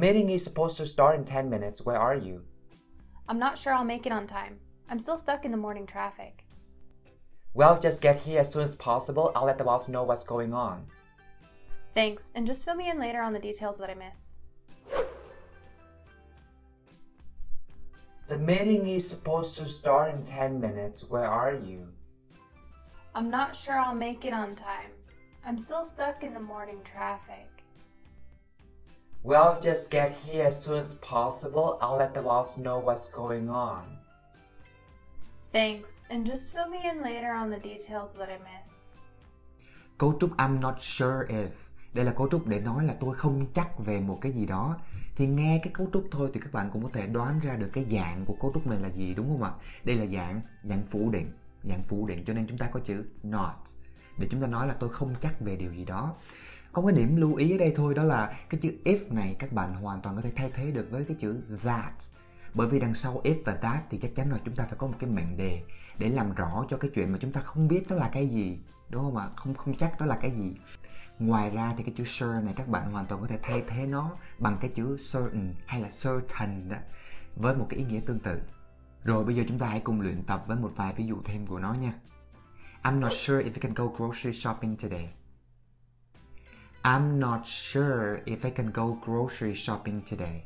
meeting is supposed to start in 10 minutes. Where are you? I'm not sure I'll make it on time. I'm still stuck in the morning traffic. Well, just get here as soon as possible. I'll let the boss know what's going on. Thanks, and just fill me in later on the details that I miss. The meeting is supposed to start in 10 minutes. Where are you? I'm not sure I'll make it on time. I'm still stuck in the morning traffic. Well, just get here as soon as possible. I'll let the boss know what's going on. Thanks, and just fill me in later on the details that I miss. Cấu trúc I'm not sure if. Đây là cấu trúc để nói là tôi không chắc về một cái gì đó. Thì nghe cái cấu trúc thôi thì các bạn cũng có thể đoán ra được cái dạng của cấu trúc này là gì, đúng không ạ? Đây là dạng phủ định. Dạng phủ định cho nên chúng ta có chữ not để chúng ta nói là tôi không chắc về điều gì đó. Có cái điểm lưu ý ở đây thôi đó là cái chữ if này các bạn hoàn toàn có thể thay thế được với cái chữ that. Bởi vì đằng sau if và that thì chắc chắn là chúng ta phải có một cái mệnh đề để làm rõ cho cái chuyện mà chúng ta không biết đó là cái gì, đúng không ạ? Không chắc đó là cái gì. Ngoài ra thì cái chữ sure này các bạn hoàn toàn có thể thay thế nó bằng cái chữ certain hay là certain đó, với một cái ý nghĩa tương tự. Rồi bây giờ chúng ta hãy cùng luyện tập với một vài ví dụ thêm của nó nha. I'm not sure if I can go grocery shopping today. I'm not sure if I can go grocery shopping today.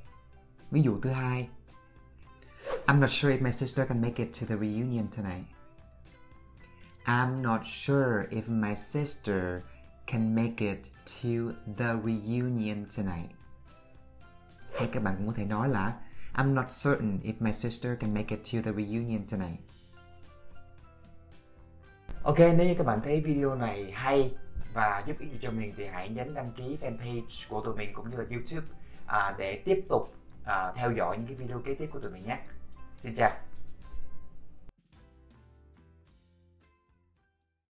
Ví dụ thứ hai. I'm not sure if my sister can make it to the reunion tonight. I'm not sure if my sister can make it to the reunion tonight. Hay các bạn cũng có thể nói là I'm not certain if my sister can make it to the reunion tonight. Ok, nếu như các bạn thấy video này hay và giúp ích gì cho mình thì hãy nhấn đăng ký fanpage của tụi mình cũng như là YouTube để tiếp tục theo dõi những cái video kế tiếp của tụi mình nhé. Xin chào!